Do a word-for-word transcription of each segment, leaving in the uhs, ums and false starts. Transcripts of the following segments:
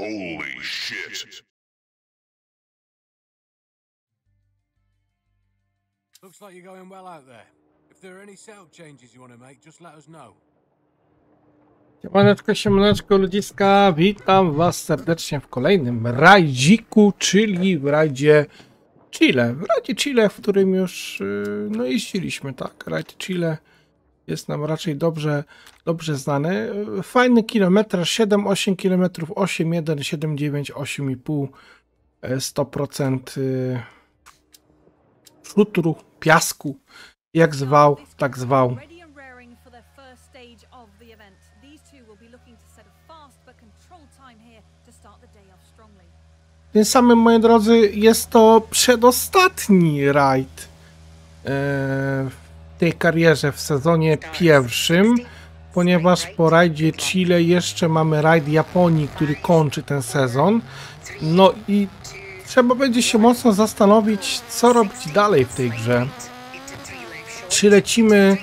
Holy shit! Looks like you're going well out there. If there are any setup changes you want to make, just let us know. Siemaneczko, siemaneczko ludziska, witam was serdecznie w kolejnym rajdziku, czyli w rajdzie Chile. W rajdzie Chile, w którym już no, jeździliśmy, tak. Rajd Chile jest nam raczej dobrze, dobrze znany. Fajny kilometraż, siedem osiem kilometrów, osiem jeden, siedem dziewięć, osiem i pół, sto procent szutru, piasku, jak zwał, tak zwał. Tym samym, moi drodzy, jest to przedostatni rajd w tej karierze w sezonie pierwszym, ponieważ po rajdzie Chile jeszcze mamy rajd Japonii, który kończy ten sezon. No i trzeba będzie się mocno zastanowić, co robić dalej w tej grze. Czy lecimy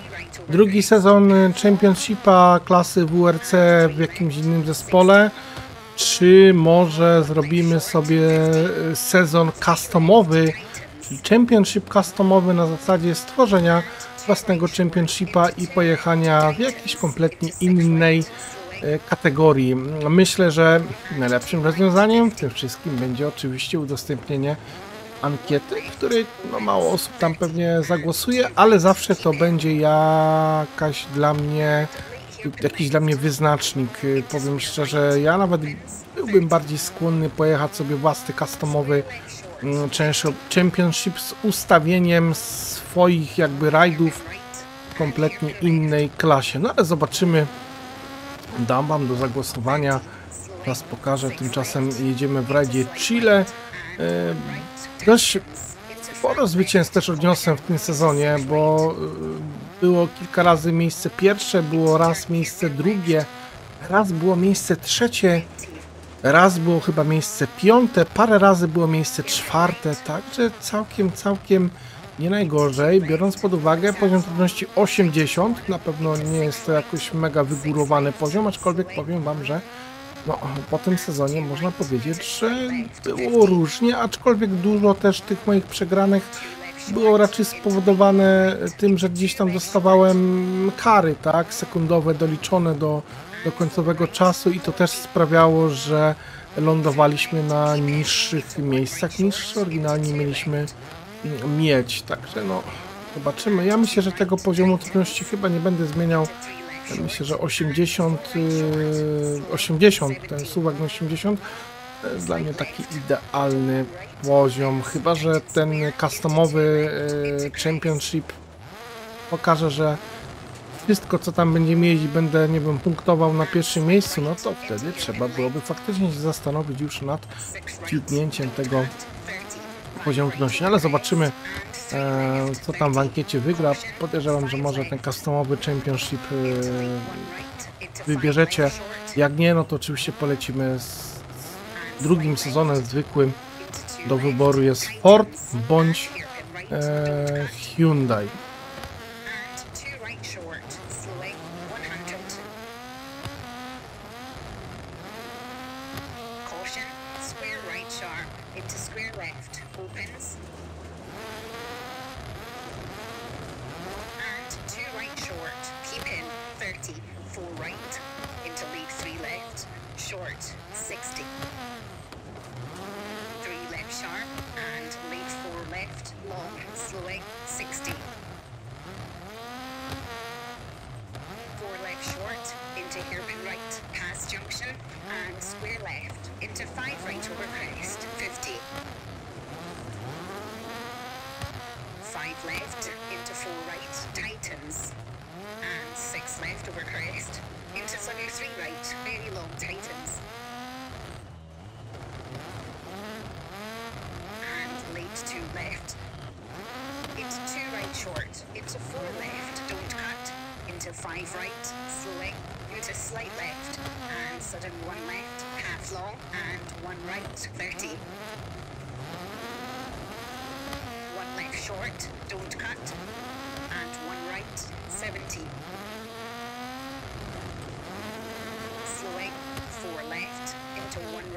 drugi sezon Championshipa klasy W R C w jakimś innym zespole? Czy może zrobimy sobie sezon customowy, czyli championship customowy na zasadzie stworzenia własnego championshipa i pojechania w jakiejś kompletnie innej kategorii. Myślę, że najlepszym rozwiązaniem w tym wszystkim będzie oczywiście udostępnienie ankiety, w której no, mało osób tam pewnie zagłosuje, ale zawsze to będzie jakaś dla mnie... jakiś dla mnie wyznacznik. Powiem szczerze, ja nawet byłbym bardziej skłonny pojechać sobie własny customowy championship z ustawieniem swoich jakby rajdów w kompletnie innej klasie. No ale zobaczymy. Dam wam do zagłosowania. Teraz pokażę. Tymczasem jedziemy w rajdzie Chile. Dość sporo zwycięstw też odniosłem w tym sezonie, bo było kilka razy miejsce pierwsze, było raz miejsce drugie, raz było miejsce trzecie, raz było chyba miejsce piąte, parę razy było miejsce czwarte, także całkiem, całkiem nie najgorzej, biorąc pod uwagę poziom trudności osiemdziesiąt, na pewno nie jest to jakoś mega wygórowany poziom, aczkolwiek powiem wam, że no, po tym sezonie można powiedzieć, że było różnie, aczkolwiek dużo też tych moich przegranych było raczej spowodowane tym, że gdzieś tam dostawałem kary, tak, sekundowe doliczone do, do końcowego czasu i to też sprawiało, że lądowaliśmy na niższych miejscach niż oryginalnie mieliśmy mieć, także no zobaczymy. Ja myślę, że tego poziomu trudności chyba nie będę zmieniał, ja myślę, że osiemdziesiąt, osiemdziesiąt, ten suwak na osiemdziesiąt. To jest dla mnie taki idealny poziom, chyba że ten customowy championship pokaże, że wszystko co tam będziemy jeździć, będę, nie wiem, punktował na pierwszym miejscu, no to wtedy trzeba byłoby faktycznie się zastanowić już nad kliknięciem tego poziomu trudności, ale zobaczymy, co tam w ankiecie wygra. Podejrzewam, że może ten customowy championship wybierzecie, jak nie, no to oczywiście polecimy z drugim sezonem zwykłym. Do wyboru jest Ford bądź e, Hyundai.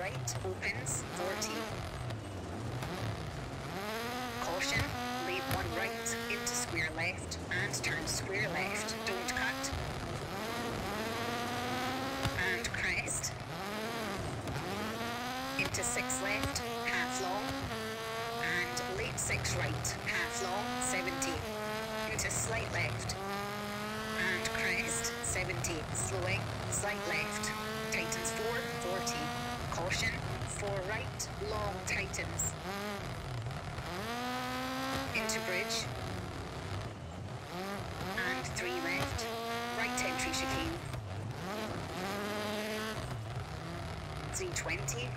right opens fourteen. Caution, leave one right into square left and turn square left, don't cut. And crest. Into six left, half long. And late six right, half long, seventeen. Into slight left. And crest, seventeen, slowing, slight left. Titans four, forty. Caution, four right, long Titans. Into bridge. And three left, right entry chicane. Z twenty.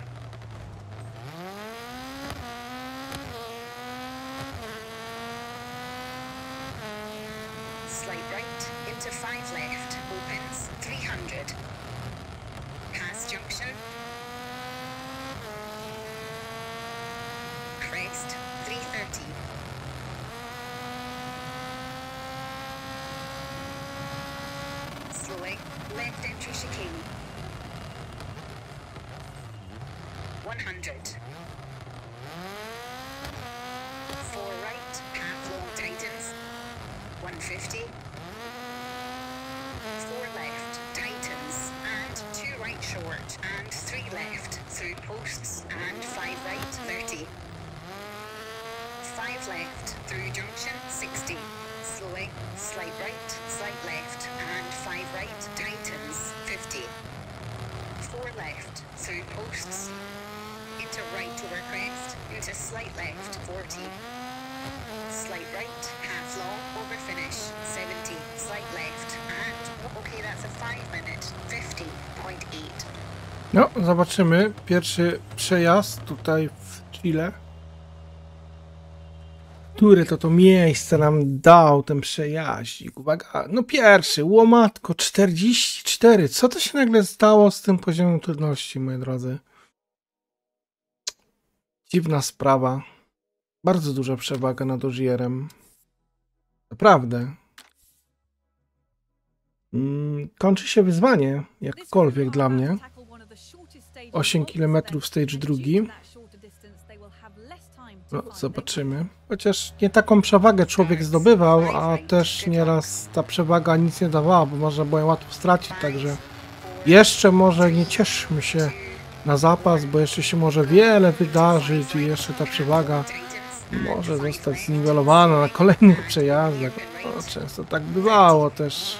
Slight right, into five left, opens three hundred. Pass junction. Crest, three thirty. Slowing, left entry chicane. one hundred. Four right, half long Titans. one fifty. Four left, Titans. And two right short. And three left, through posts. And five right, thirty. Five left, through junction, sixty. Slowing, slight right, slight left. And five right, Titans, fifty. Four left, through posts. Into right over crest, into slight left, forty. Slight right, half long, over finish, seventy. Slight left, and okay, that's a five minute fifty point eight. No, zobaczymy. Pierwszy przejazd tutaj w Chile. Które to to miejsce nam dał ten przejaździk? Uwaga, no pierwszy, łomatko, czterdzieści cztery. Co to się nagle stało z tym poziomem trudności, moi drodzy? Dziwna sprawa. Bardzo duża przewaga nad Ogierem. Naprawdę. Mm, kończy się wyzwanie, jakkolwiek dla mnie. osiem kilometrów stage drugi. No, zobaczymy. Chociaż nie taką przewagę człowiek zdobywał, a też nieraz ta przewaga nic nie dawała, bo można było ją łatwo stracić, także jeszcze może nie cieszmy się na zapas, bo jeszcze się może wiele wydarzyć i jeszcze ta przewaga może zostać zniwelowana na kolejnych przejazdach. No, często tak bywało też.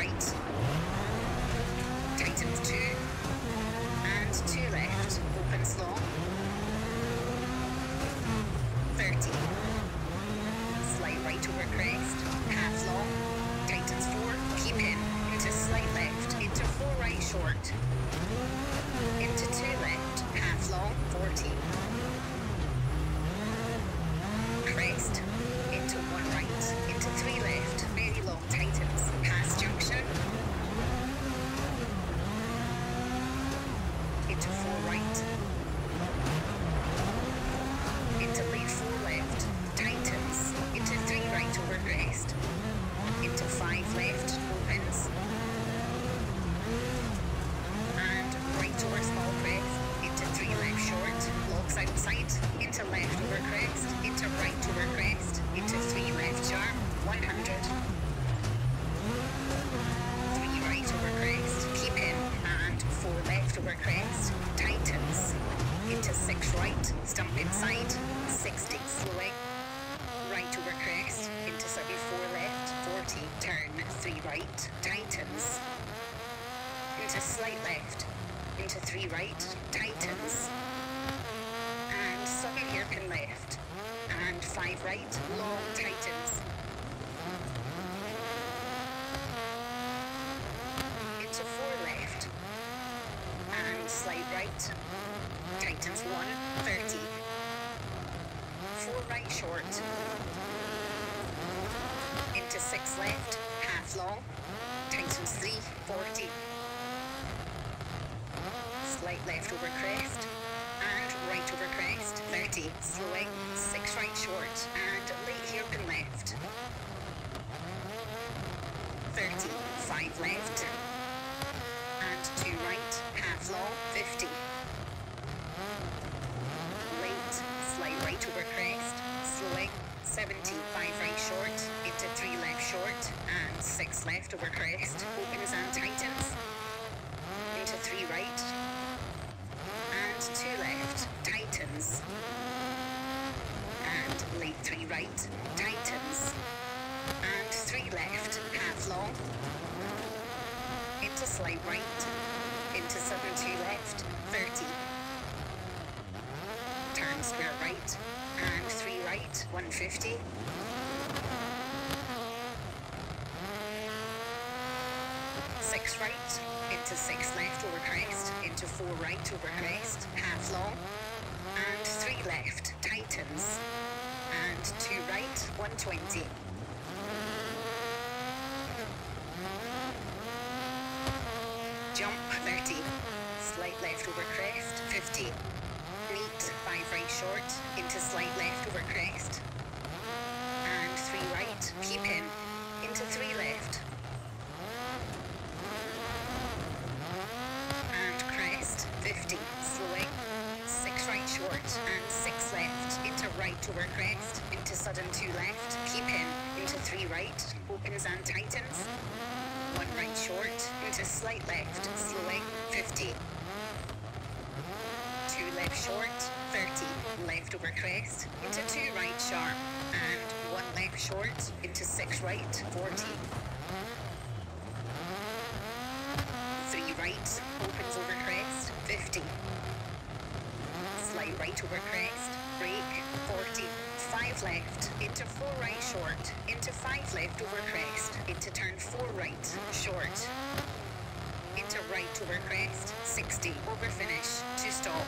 right, tighten two, and two left, open slow, thirty, slight right over crest, half long, tightens four, keep in, into slight left, into four right short, into two left, half long, forty, crest, into one right, into three left, very long tightens, past junction, into four right, into late four left, tightens, into three right over crest, into five left, opens, and right over small crest, into three left short, locks outside, into left over crest, into right over crest, into three left sharp, one hundred. Three right over crest, keep in, and four left over crest, tightens, into six right, stump inside, sixty, slowing, right over crest, into seven, four left, forty, turn, three right, tightens, into slight left, into three right, tightens, and seven hairpin left, and five right, long tightens, into four left, and slide right, tightens one, thirty, four right short, into six left, half long, tightens three, forty, slight left over crest, and right over crest, thirty, slowing, six right short, and late hairpin left, thirty, five left, and two right, half long, fifty, late, slight right over crest, slowing, seventy, five right short, into three left short, and six left over crest, opens and tightens, into three right, two left, tightens, and late three right, tightens, and three left, half long, into slight right, into seven two left, thirty, turn square right, and three right, one fifty, six right, into six left over crest, into four right over crest, half long, and three left, tightens, and two right, one twenty. Jump, thirty, slight left over crest, fifty, neat, five right short, into slight left over crest, and three right, keep in, into three left, fifty, slowing, six right short, and six left, into right over crest, into sudden two left, keep in, into three right, opens and tightens, one right short, into slight left, slowing, fifty, two left short, thirty, left over crest, into two right sharp, and one left short, into six right, forty, three right, opens over crest, fifty, slight right over crest, brake, forty, five left, into four right short, into five left over crest, into turn four right, short, into right over crest, sixty, over finish, to stop.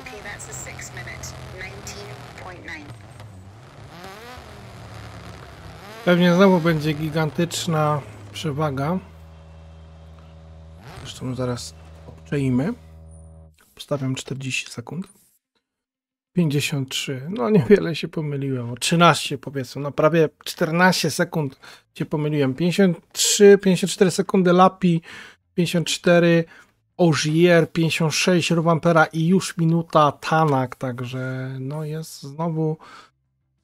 Okay, that's a six minute, nineteen point nine. Pewnie znowu będzie gigantyczna przewaga. Zresztą zaraz obczajmy. Postawiam czterdzieści sekund. pięćdziesiąt trzy. No niewiele się pomyliłem. O trzynaście powiedzmy. No prawie czternaście sekund się pomyliłem. pięćdziesiąt trzy, pięćdziesiąt cztery sekundy Lappi. pięćdziesiąt cztery Ogier. pięćdziesiąt sześć Rovanperä i już minuta Tanak. Także no jest znowu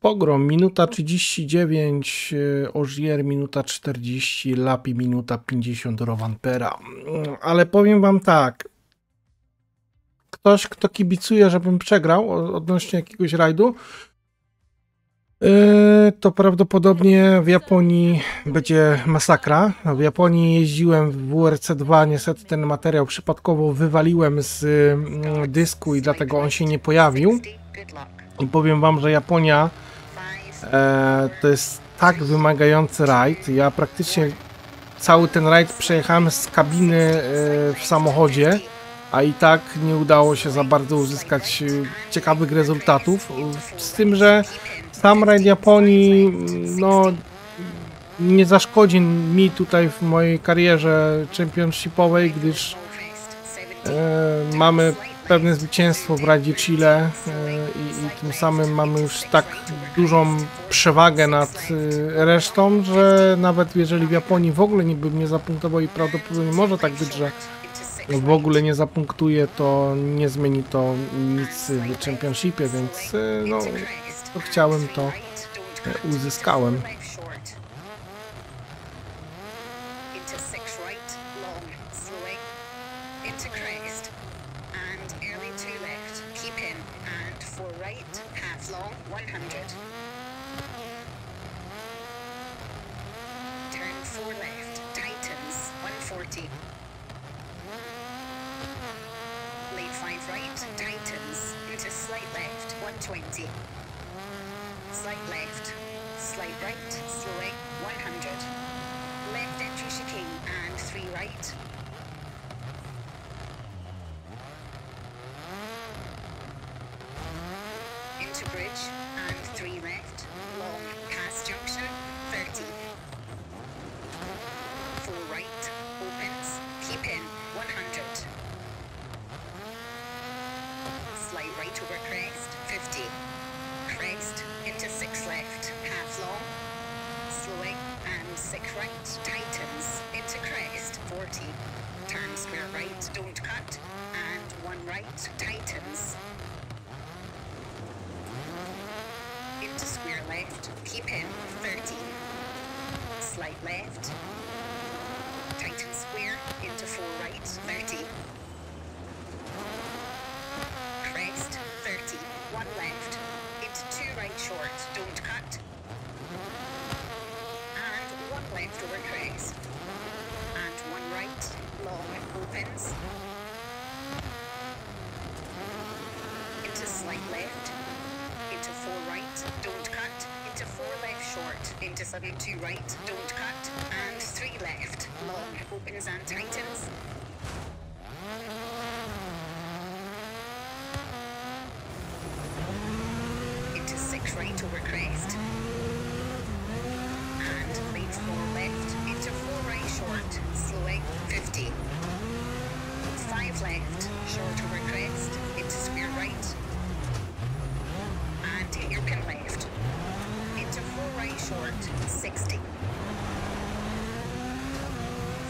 pogrom. Minuta trzydzieści dziewięć, Ogier minuta czterdzieści, Lappi minuta pięćdziesiąt, Rovanperä. Ale powiem wam tak. Ktoś, kto kibicuje, żebym przegrał odnośnie jakiegoś rajdu, to prawdopodobnie w Japonii będzie masakra. W Japonii jeździłem w W R C dwa, niestety ten materiał przypadkowo wywaliłem z dysku i dlatego on się nie pojawił. I powiem wam, że Japonia e, to jest tak wymagający rajd. Ja praktycznie cały ten rajd przejechałem z kabiny e, w samochodzie, a i tak nie udało się za bardzo uzyskać ciekawych rezultatów. Z tym, że sam rajd Japonii no, nie zaszkodzi mi tutaj w mojej karierze championshipowej, gdyż e, mamy pewne zwycięstwo w Radzie Chile e, i, i tym samym mamy już tak dużą przewagę nad e, resztą, że nawet jeżeli w Japonii w ogóle nie bym nie zapunktował i prawdopodobnie może tak być, że w ogóle nie zapunktuje, to nie zmieni to nic w Championshipie, więc e, no, co chciałem, to uzyskałem. Two right, don't cut, and three left, long, opens and tightens. Into six right over crest. And leads four left, into four right short, slowing, fifty. Five left, short over crest, into square right. And hit your pin left. Into four right short, sixty.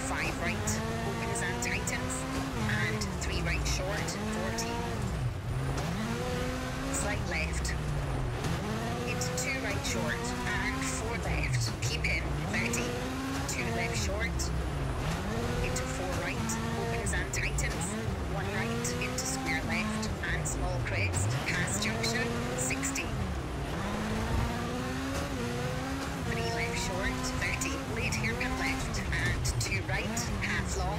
Five right, opens and tightens, and three right short, forty. Slight left. Into two right short, and four left, keep in, thirty. Two left short. Into four right, opens and tightens, one right, into square left, and small crest, past junction, sixty. Short, thirty, lead here and left, and two right, half long.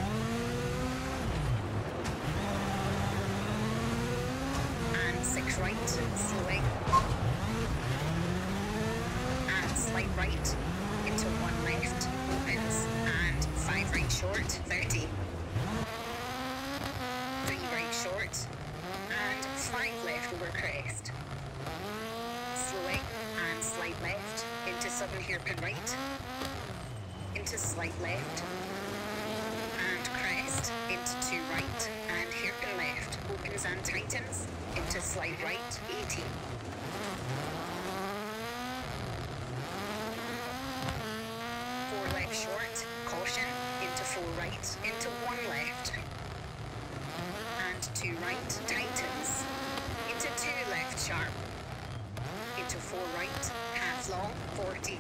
And six right, slowing. And slight right, into one left, opens, and five right short, thirty. Three right short, and five left over crest. Slowing, and slight left. Into sudden hairpin right, into slight left, and crest, into two right, and hairpin left, opens and tightens, into slight right, eighty. Four left short, caution, into four right, into one left, and two right, tightens, into two left sharp, into four right, long, forty.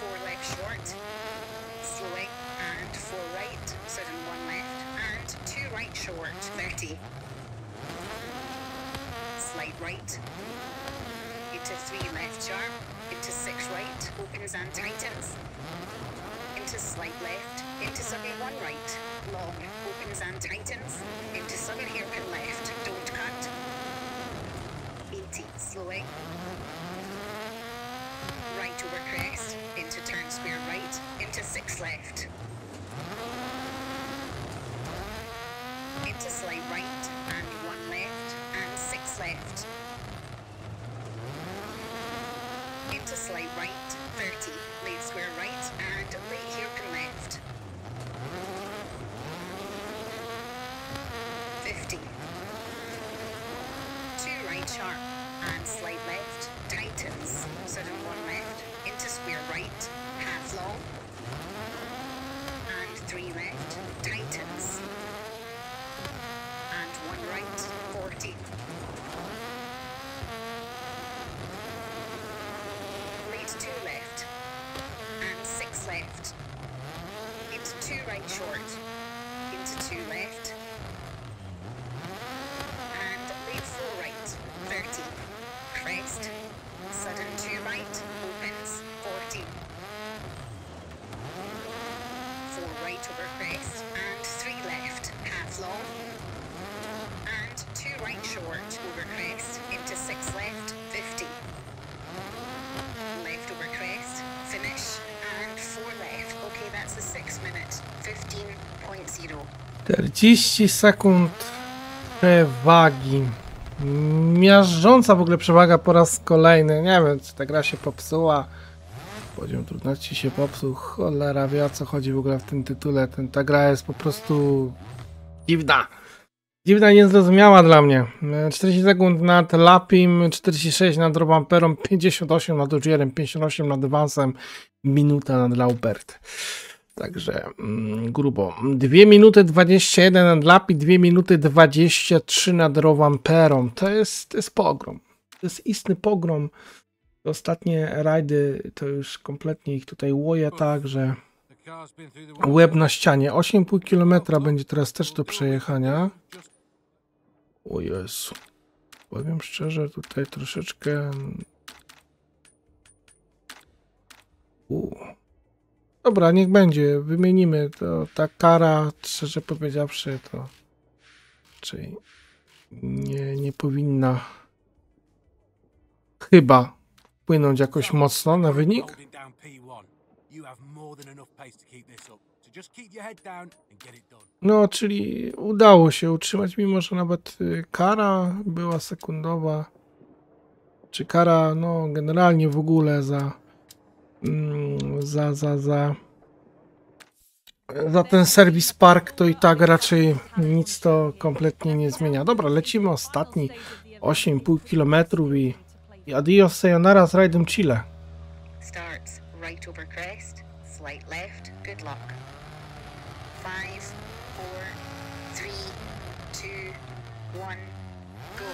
Four left short, slowing, and four right, sudden one left, and two right short, thirty. Slight right, into three left sharp, into six right, opens and tightens. Into slight left, into sudden one right, long, opens and tightens. Into sudden hairpin left, don't cut. eighty, slowing. Right over crest, into turn square right, into six left. Into slight right, and one left, and six left. Into slight right, thirty, late square right, and late hairpin left. fifty. Two right sharp, and slight left, tightens, sudden one left, into square right, half long, and three left, tightens, and one right, forty. two left, and six left, into two right short, into two left, and lead four right, thirty, crest, sudden two right, opens, forty, four right over crest, and three left, half long, and two right short, over crest, into six left, fifty. Left over crest, finish, and four left. Okay, that's the six minute fifteen point zero. czterdzieści sekund przewagi. Miażdżąca w ogóle przewaga po raz kolejny. Nie wiem, czy ta gra się popsuła. Poziom trudności się popsuł. Cholera wie, o co chodzi w ogóle w tym tytule. Ten, ta gra jest po prostu dziwna. Dziwna, niezrozumiała dla mnie. czterdzieści sekund nad Lappim, czterdzieści sześć nad Rovanperą, pięćdziesiąt osiem nad Ogierem, pięćdziesiąt osiem nad Evansem, minuta nad Laubert. Także mm, grubo. dwie minuty dwadzieścia jeden nad Lappi, dwie minuty dwadzieścia trzy nad Rovanperą. To jest, to jest pogrom. To jest istny pogrom. Te ostatnie rajdy to już kompletnie ich tutaj łoje, tak, że łeb na ścianie. osiem i pół kilometra będzie teraz też do przejechania. O Jezu. Powiem szczerze, tutaj troszeczkę... U. Dobra, niech będzie. Wymienimy to. Ta kara, szczerze powiedziawszy, to... Czyli nie, nie powinna... Chyba wpłynąć jakoś mocno na wynik. No, czyli udało się utrzymać, mimo że nawet kara była sekundowa, czy kara, no generalnie w ogóle za, za, za, za, za ten serwis park, to i tak raczej nic to kompletnie nie zmienia. Dobra, lecimy ostatni osiem i pół kilometra i, i adios, sayonara z Rajdem Chile. Right over crest, slight left, good luck. Five, four, three, two, one, go.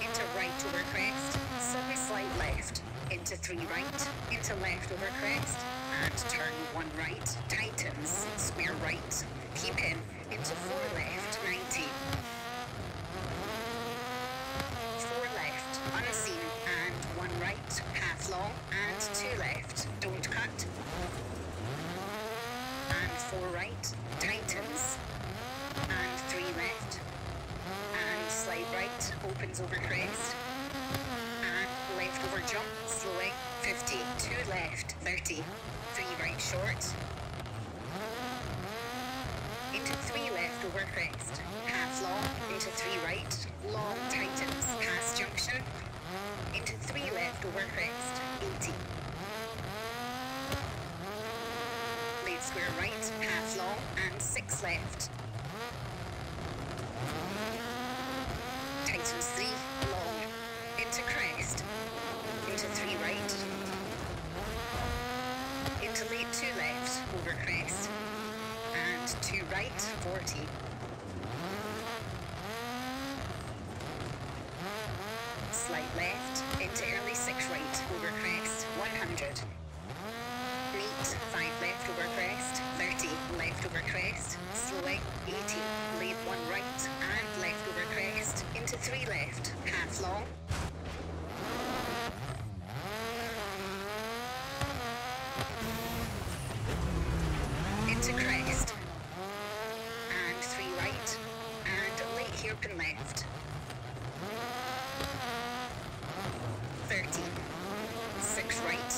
Into right over crest, suddenly slight left, into three right, into left over crest, and turn one right, tightens, square right, keep in, into four left, ninety. Four left, unseen, and one right, half long, and two left, don't cut. And four right, tightens, and three left, and slide right, opens over crest, and left over jump, slowing, fifty, two left, thirty, three right short, into three left over crest, half long, into three right, long tightens, past junction, into three left over crest, eighty. Late square right, half long, and six left. Tightens three, long, into crest, into three right, into late two left over crest, and two right, forty. Slight left, into early six right, over crest, one hundred. Neat, five left over crest, thirty, left over crest, slowing, eighty, late one right, and left over crest, into three left, half long. to crest. And three right. And late hairpin left. thirteen. six right.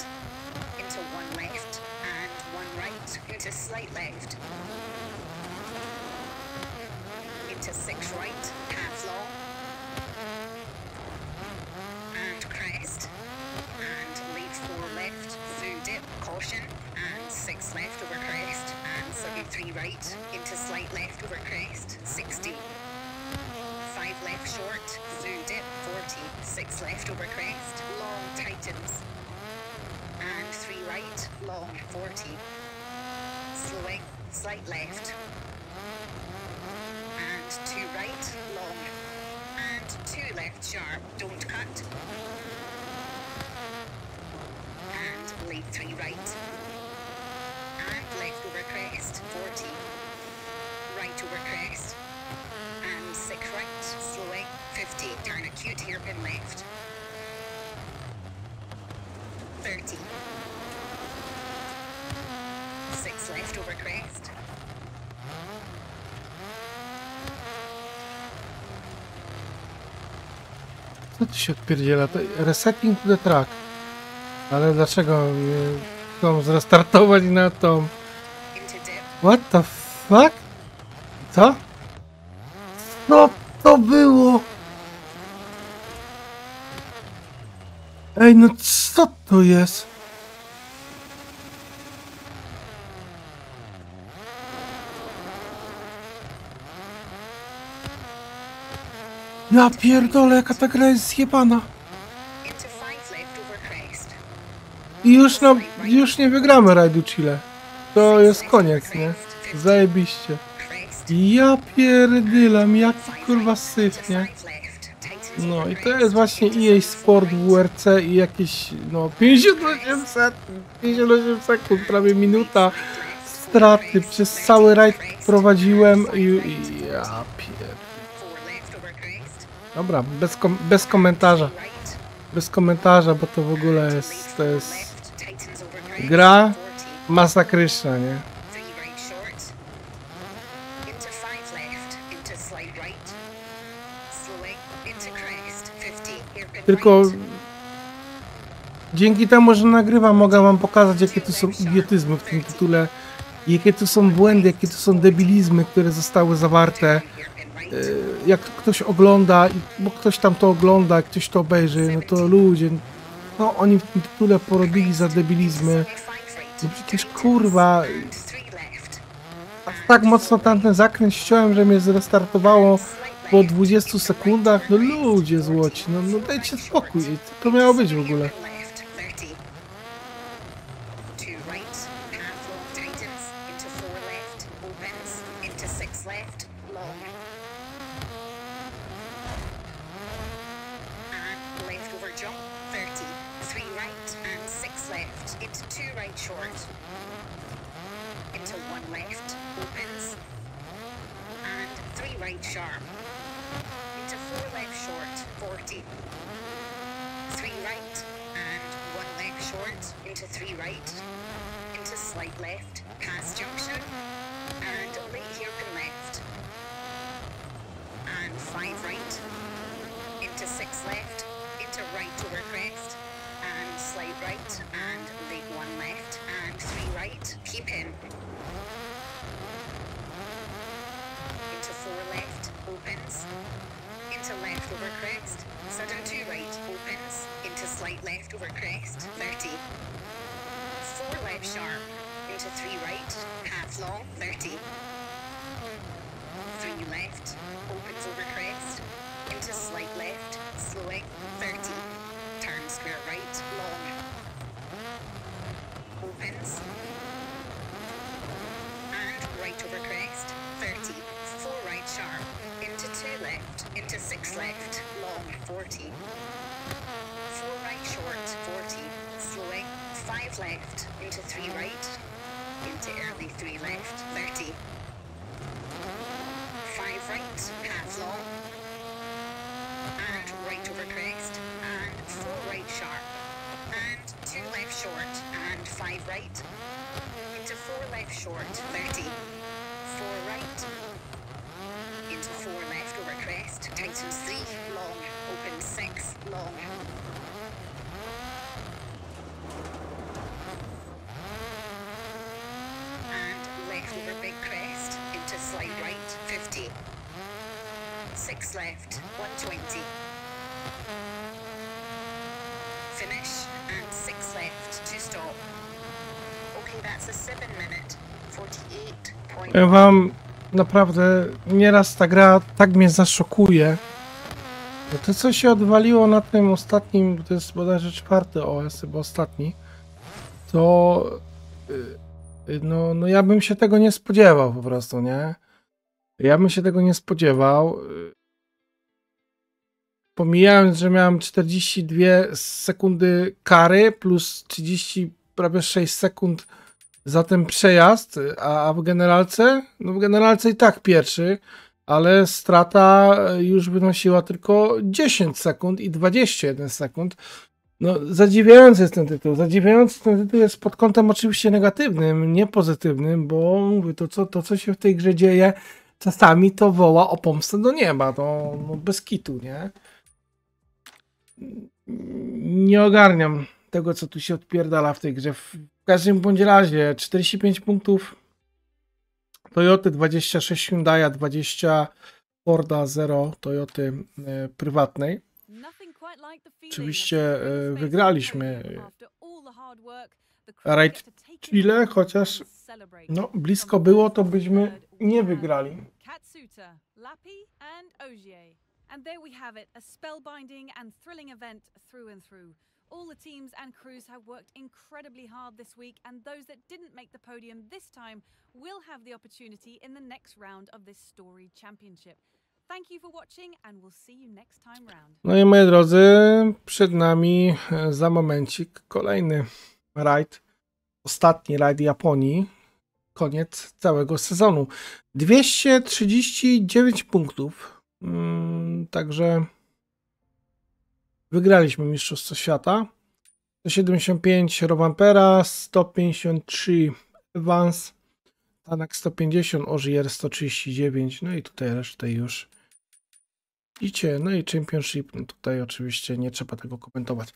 Into one left. And one right. Into slight left. Into six right. Half long. And crest. And late four left. Through dip. Caution. And six left over crest. And seventy-three right. Into slight left over crest. sixty. five left short. Through dip. forty. six left over crest. Long tightens. And three right. Long. forty. Slowing. Slight left. And two right. Long. And two left sharp. Don't cut. And late three right. And left over crest. forty. Right over crest. And six right. Slowing. fifty. Turn acute hairpin left. thirty. six left over crest. Co tu się odpierdziela? To resetting to the track. Ale dlaczego tą zrestartować na tą? What the fuck? Co? Co to było? Ej, no co to jest? Ja pierdolę, jaka ta gra jest zjebana. I już, no, już nie wygramy Rajdu Chile. To jest koniec, nie? Zajebiście. Ja pierdylam, jaki kurwa syf, nie? No i to jest właśnie E A Sport W R C i jakieś, no, pięćdziesiąt osiem sekund, pięćdziesiąt osiem sekund, prawie minuta straty. Przez cały rajd prowadziłem i... i ja pierdolę. Dobra, bez, kom bez komentarza. Bez komentarza, bo to w ogóle jest, to jest gra masakryczna, nie? Tylko dzięki temu, że nagrywam, mogę wam pokazać, jakie tu są idiotyzmy w tym tytule, jakie tu są błędy, jakie tu są debilizmy, które zostały zawarte. Jak ktoś ogląda, bo ktoś tam to ogląda, ktoś to obejrzy, no to ludzie, no oni w tym tytule porobili za debilizmy. No przecież kurwa, tak mocno tamten zakręt ściąłem, że mnie zrestartowało po dwudziestu sekundach. No ludzie złoci, no, no dajcie spokój, co to miało być w ogóle? Into into four left short, thirty. Four right. Into four left over crest, tightens three, long, open six, long. And left over big crest, into slide right, fifty. Six left, one twenty. Finish, and six left to stop. Okay, that's a seven minute, forty-eight point. Ja wam naprawdę nieraz ta gra tak mnie zaszokuje. Bo to co się odwaliło na tym ostatnim, bo to jest bodajże czwarty O S, bo ostatni, to no, no ja bym się tego nie spodziewał po prostu, nie? Ja bym się tego nie spodziewał. Pomijając, że miałem czterdzieści dwie sekundy kary plus trzydzieści, prawie sześć sekund za ten przejazd, a w generalce? No w generalce i tak pierwszy, ale strata już wynosiła tylko dziesięć sekund i dwadzieścia jeden sekund. No zadziwiający jest ten tytuł, zadziwiający ten tytuł jest pod kątem oczywiście negatywnym, nie pozytywnym, bo mówię, to co, to co się w tej grze dzieje, czasami to woła o pomstę do nieba, to no, bez kitu, nie? Nie ogarniam tego, co tu się odpierdala w tej grze. W każdym bądź razie czterdzieści pięć punktów Toyoty, dwadzieścia sześć Hyundai'a, dwadzieścia Forda, zero Toyoty e, prywatnej. Oczywiście e, wygraliśmy Rajd Chile, chociaż no, blisko było, to byśmy nie wygrali. Lappi and Ogier. And there we have it, a spellbinding and thrilling event through and through. All the teams and crews have worked incredibly hard this week, and those that didn't make the podium this time will have the opportunity in the next round of this storied championship. Thank you for watching and we'll see you next time round. No i moi drodzy, przed nami za momencik kolejny rajd, ostatni rajd Japonii, koniec całego sezonu. dwieście trzydzieści dziewięć punktów. Hmm, także wygraliśmy mistrzostwo świata. sto siedemdziesiąt pięć Rovanperä, sto pięćdziesiąt trzy Evans, Tanak sto pięćdziesiąt, Ogier sto trzydzieści dziewięć, no i tutaj resztę już idzie. No i Championship, no tutaj oczywiście nie trzeba tego komentować.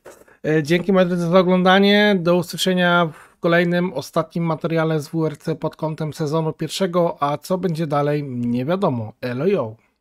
E, dzięki moi drodzy za oglądanie, do usłyszenia w kolejnym, ostatnim materiale z W R C pod kątem sezonu pierwszego, a co będzie dalej nie wiadomo. Elo yo!